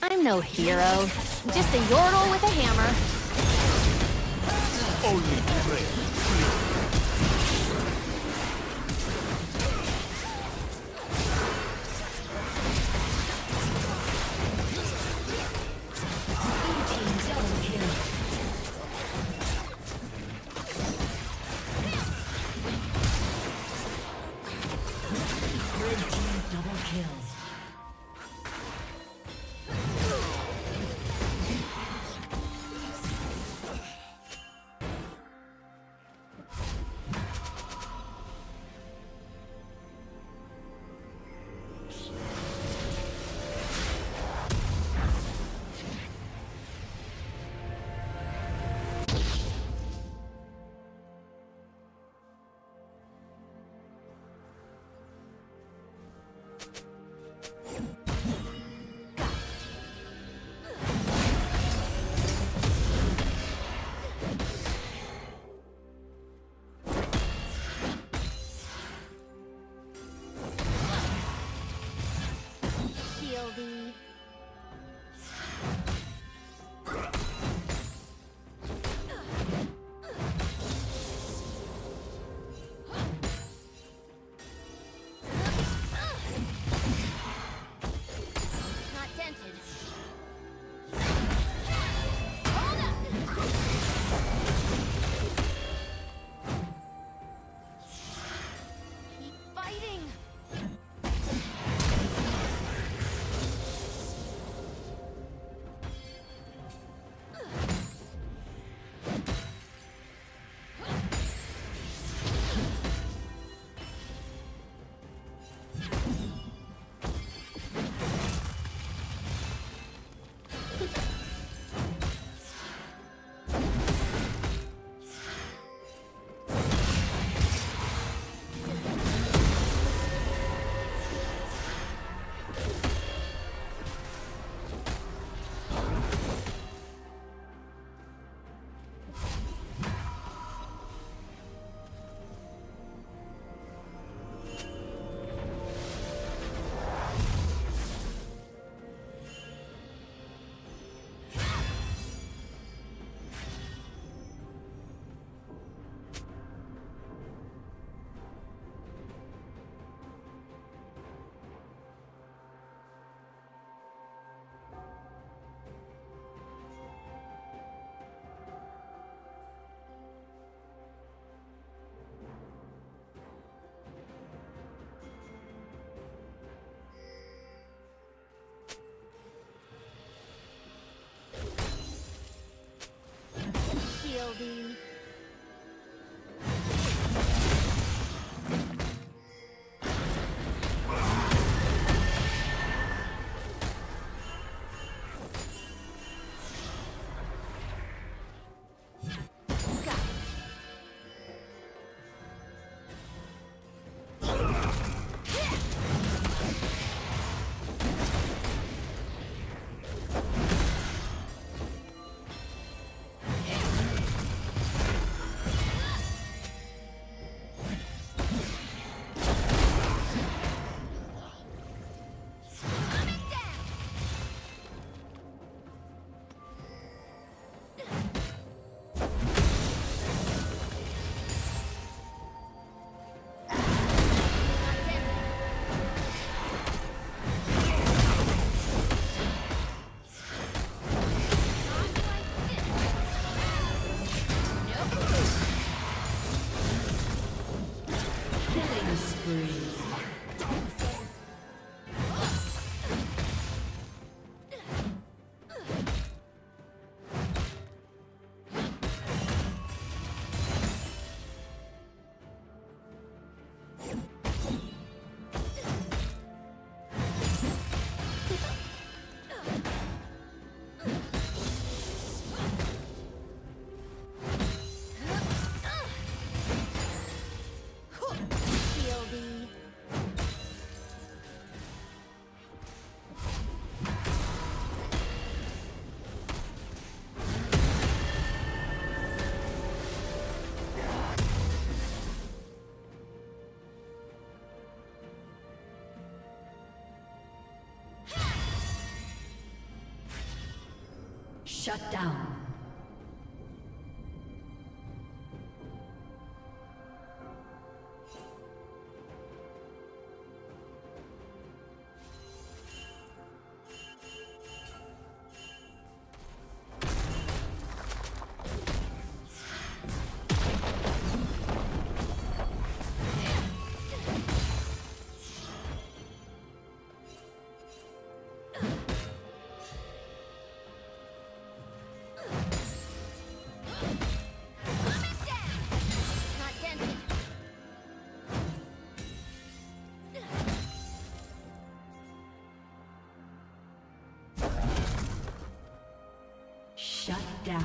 I'm no hero. Just a yordle with a hammer. Only building. Shut down. Shut down.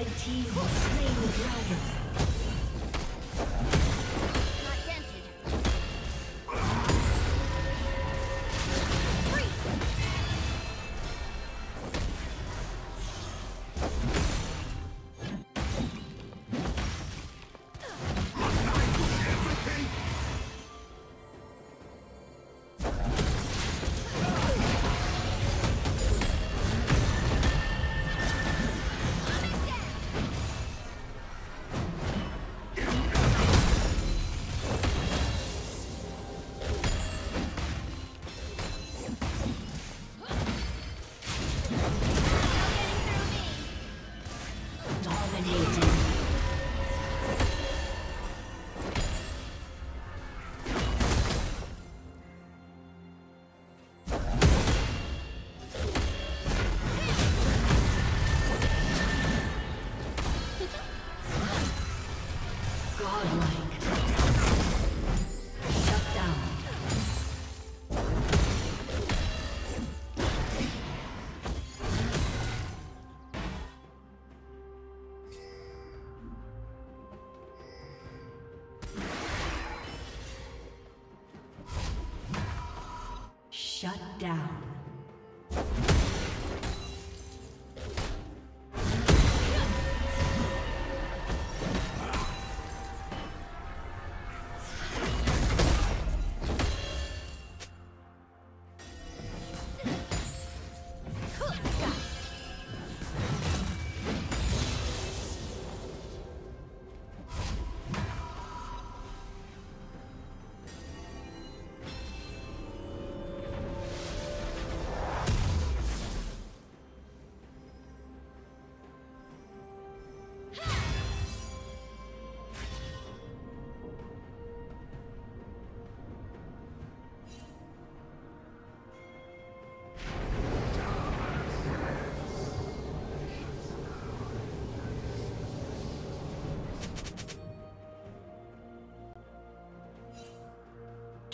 Red team has slain the dragon. Shut down.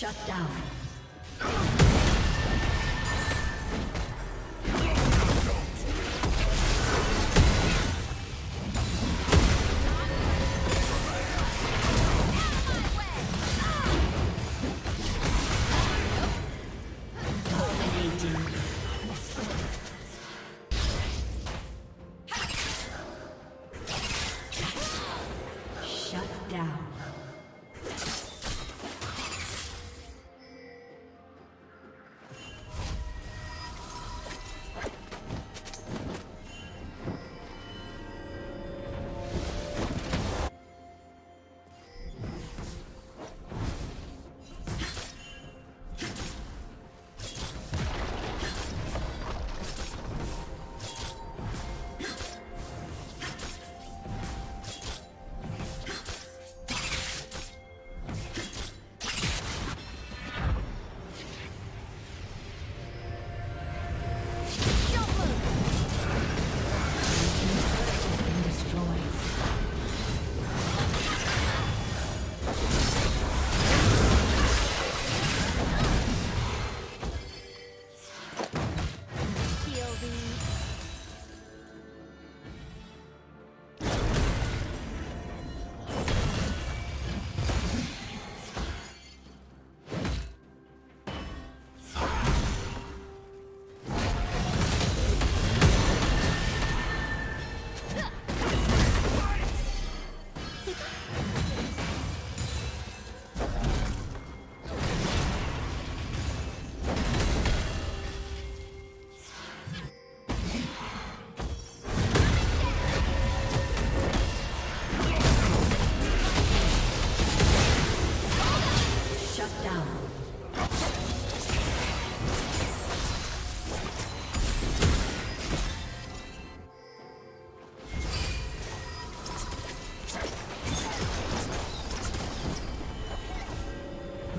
Shut down.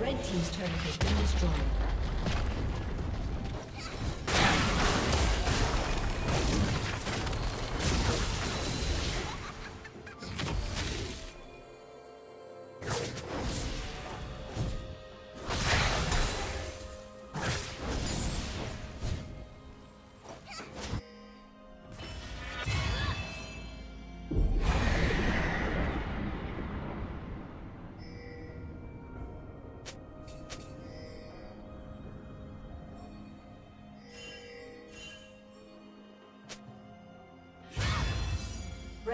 Red team's turret has been destroyed.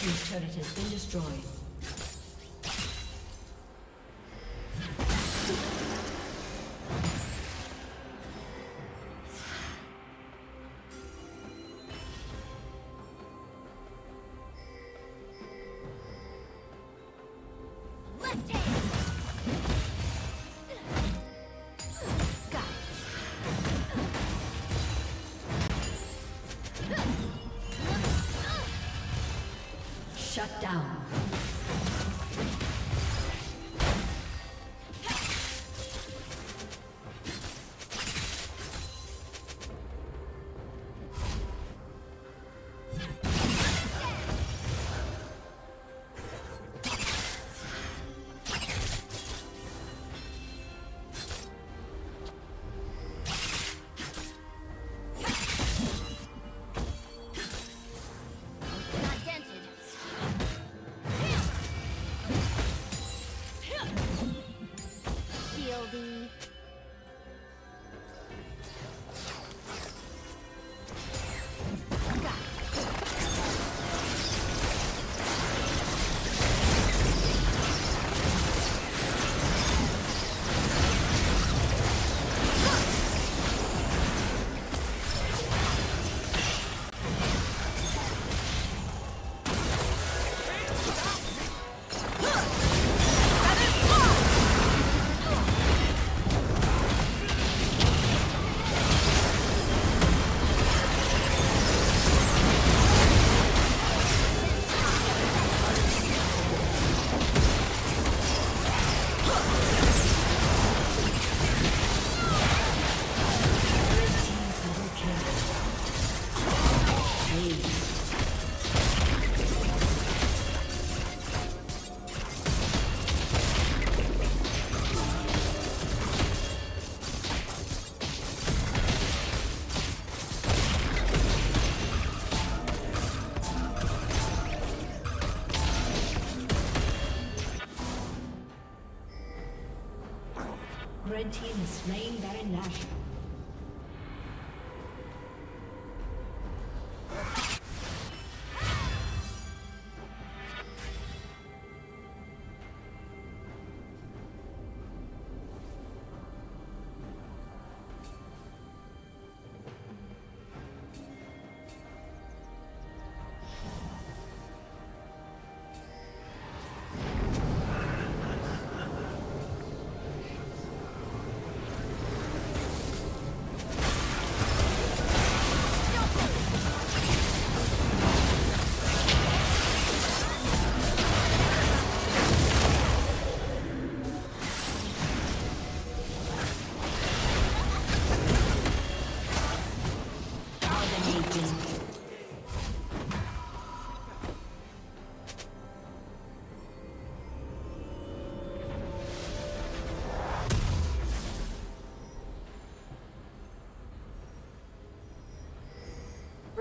This turret has been destroyed. Shut down. Red team is slain Baron Nashor.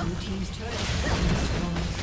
Blue team's turret has been destroyed.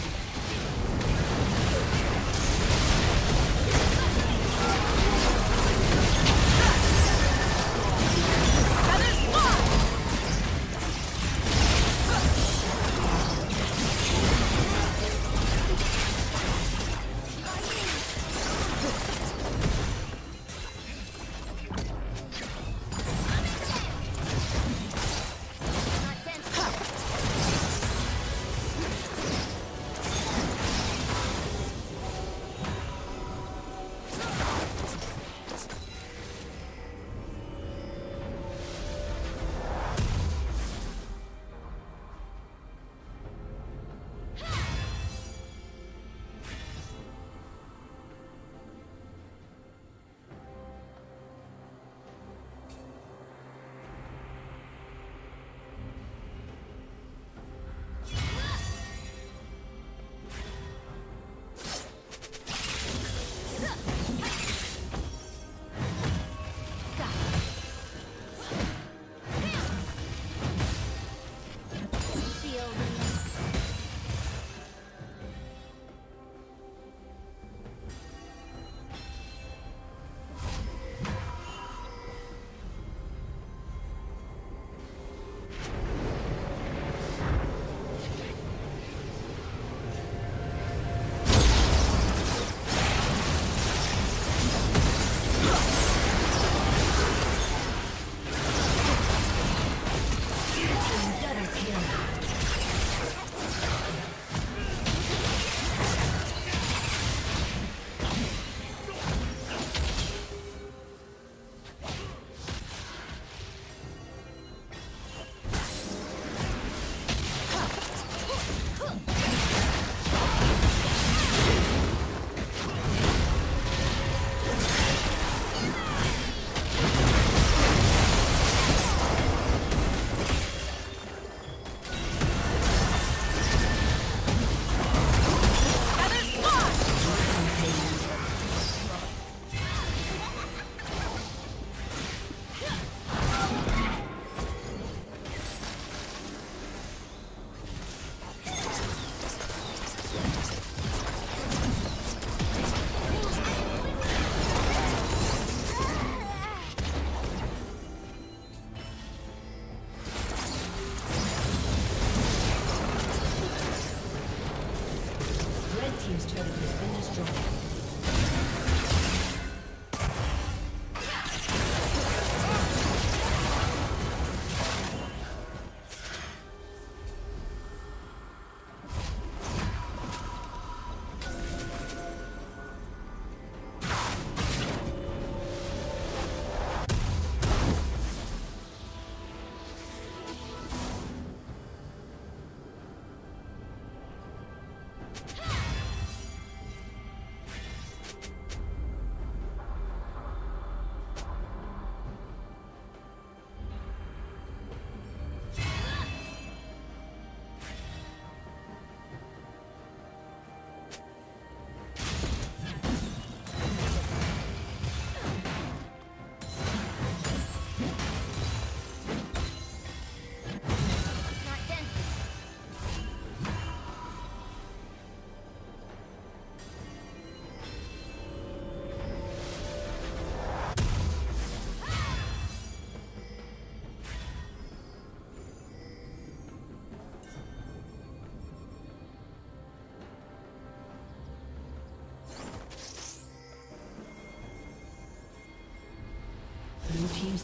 Blue team's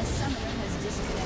A summoner has disconnected.